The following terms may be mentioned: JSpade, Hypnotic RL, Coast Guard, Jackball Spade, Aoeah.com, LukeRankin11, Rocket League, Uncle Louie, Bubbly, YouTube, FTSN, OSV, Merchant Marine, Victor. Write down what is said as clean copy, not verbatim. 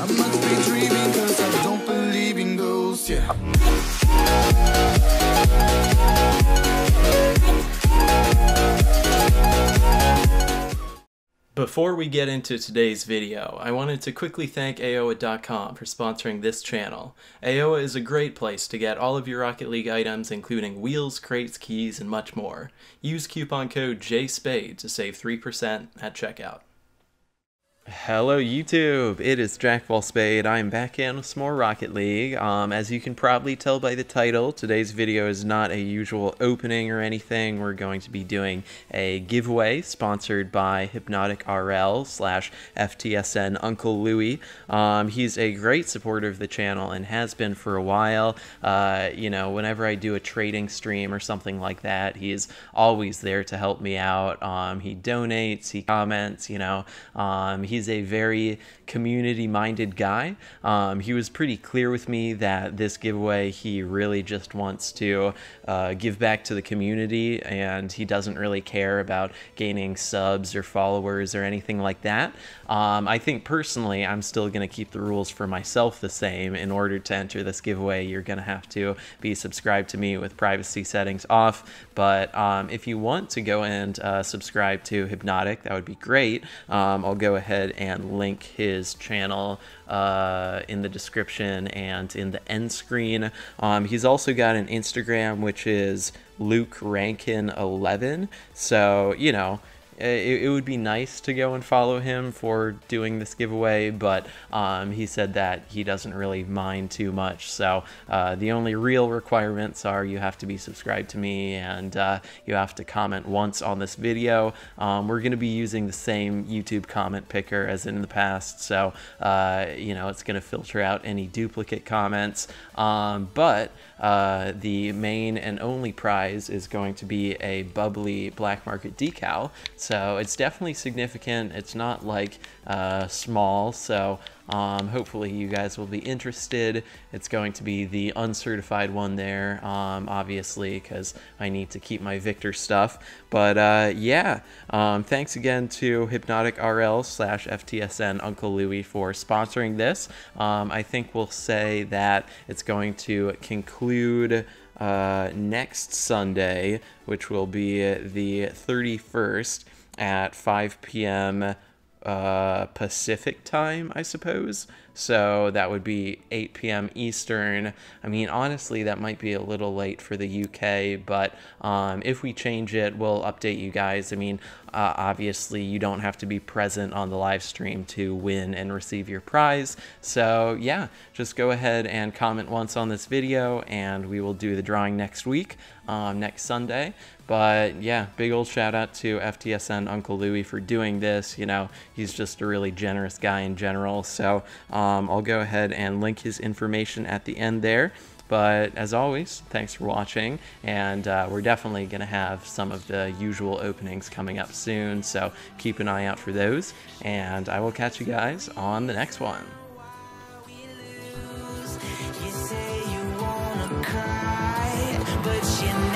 I must be dreaming, cause I don't believe in ghosts, yeah. Before we get into today's video, I wanted to quickly thank Aoeah.com for sponsoring this channel. Aoeah is a great place to get all of your Rocket League items, including wheels, crates, keys, and much more. Use coupon code JSPADE to save 3% at checkout. Hello YouTube, it is Jackball Spade. I am back in with some more Rocket League. As you can probably tell by the title, today's video is not a usual opening or anything. We're going to be doing a giveaway sponsored by Hypnotic RL / FTSN Uncle Louie. He's a great supporter of the channel and has been for a while. You know, whenever I do a trading stream or something like that, he is always there to help me out. He donates, he comments, you know. He's a very community-minded guy. He was pretty clear with me that this giveaway, he really just wants to give back to the community, and he doesn't really care about gaining subs or followers or anything like that. I think personally, I'm still going to keep the rules for myself the same. In order to enter this giveaway, you're going to have to be subscribed to me with privacy settings off. But if you want to go and subscribe to Hypnotic, that would be great. I'll go ahead and link his channel in the description and in the end screen. He's also got an Instagram, which is LukeRankin11. So, you know, it would be nice to go and follow him for doing this giveaway, but he said that he doesn't really mind too much. So the only real requirements are you have to be subscribed to me and you have to comment once on this video. We're going to be using the same YouTube comment picker as in the past, so you know, it's going to filter out any duplicate comments. But the main and only prize is going to be a Bubbly black market decal. So it's definitely significant. It's not like small. So hopefully you guys will be interested. It's going to be the uncertified one there, obviously, because I need to keep my Victor stuff. But yeah, thanks again to Hypnotic RL / FTSN Uncle Louie for sponsoring this. I think we'll say that it's going to conclude next Sunday, which will be the 31st at 5 p.m. Pacific time, I suppose. So that would be 8 p.m. Eastern. I mean, honestly, that might be a little late for the UK, but if we change it, we'll update you guys. I mean, obviously, you don't have to be present on the live stream to win and receive your prize. So yeah, just go ahead and comment once on this video, and we will do the drawing next week, next Sunday. But yeah, big old shout out to FTSN Uncle Louie for doing this. You know, he's just a really generous guy in general. So I'll go ahead and link his information at the end there. But as always, thanks for watching, and we're definitely going to have some of the usual openings coming up soon, so keep an eye out for those, and I will catch you guys on the next one. You say you wanna cry, but you